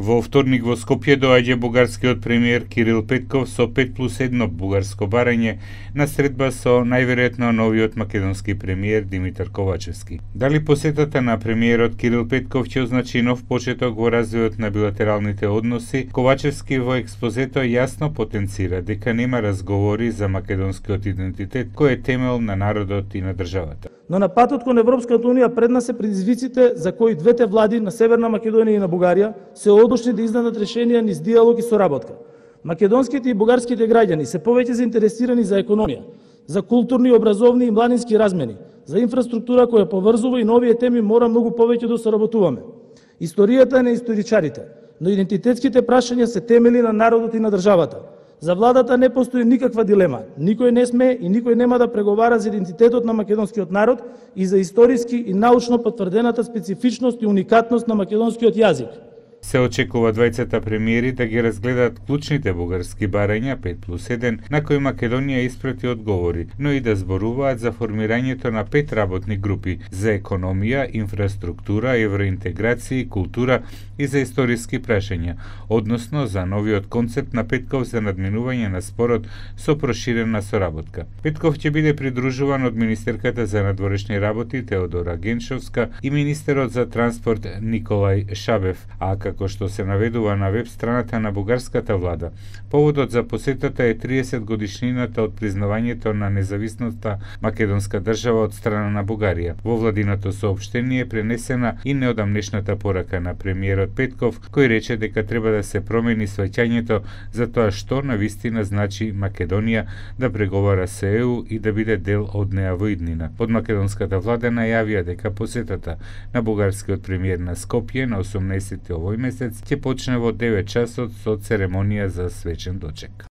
Во вторник во Скопје доаѓа бугарскиот премиер Кирил Петков со 5+1 бугарско барање на средба со најверојатно новиот македонски премиер Димитар Ковачевски. Дали посетата на премиерот Кирил Петков ќе означи нов почеток во развојот на билатералните односи, Ковачевски во експозето јасно потенцира дека нема разговори за македонскиот идентитет кој е темел на народот и на државата. Но на патот кон Европската унија пред нас се предизвиците за кои двете влади на Северна Македонија и на Бугарија се одошни да изнадат решенија низ диалог и соработка. Македонските и бугарските граѓани се повеќе заинтересирани за економија, за културни, образовни и младински размени, за инфраструктура која поврзува и на овие теми мора многу повеќе да соработуваме. Историјата е на историчарите, но идентитетските прашања се темели на народот и на државата. За владата не постои никаква дилема. Никој не смее и никој нема да преговара за идентитетот на македонскиот народ и за историски и научно потврдената специфичност и уникатност на македонскиот јазик. Се очекува двајцата премиери да ги разгледаат клучните бугарски барања 5+1 на кои Македонија испрати одговори, но и да зборуваат за формирањето на 5 работни групи за економија, инфраструктура, евроинтеграција и култура и за историски прашања, односно за новиот концепт на Петков за надминување на спорот со проширена соработка. Петков ќе биде придружуван од министерката за надворешни работи Теодора Генчовска и министерот за транспорт Николај Шабев, а како што се наведува на веб страната на бугарската влада. Поводот за посетата е 30 годишнината од признавањето на независноста македонска држава од страна на Бугарија. Во владиното соопштение е пренесена и неодамнешната порака на премиерот Петков, кој рече дека треба да се промени сваќањето за тоа што навистина значи Македонија да преговара со ЕУ и да биде дел од неа во иднина. Од македонската влада најавија дека посетата на бугарскиот премиер на Скопје на 18-ти овој месец ќе почне во 9 часот со церемонија за свечен дочек.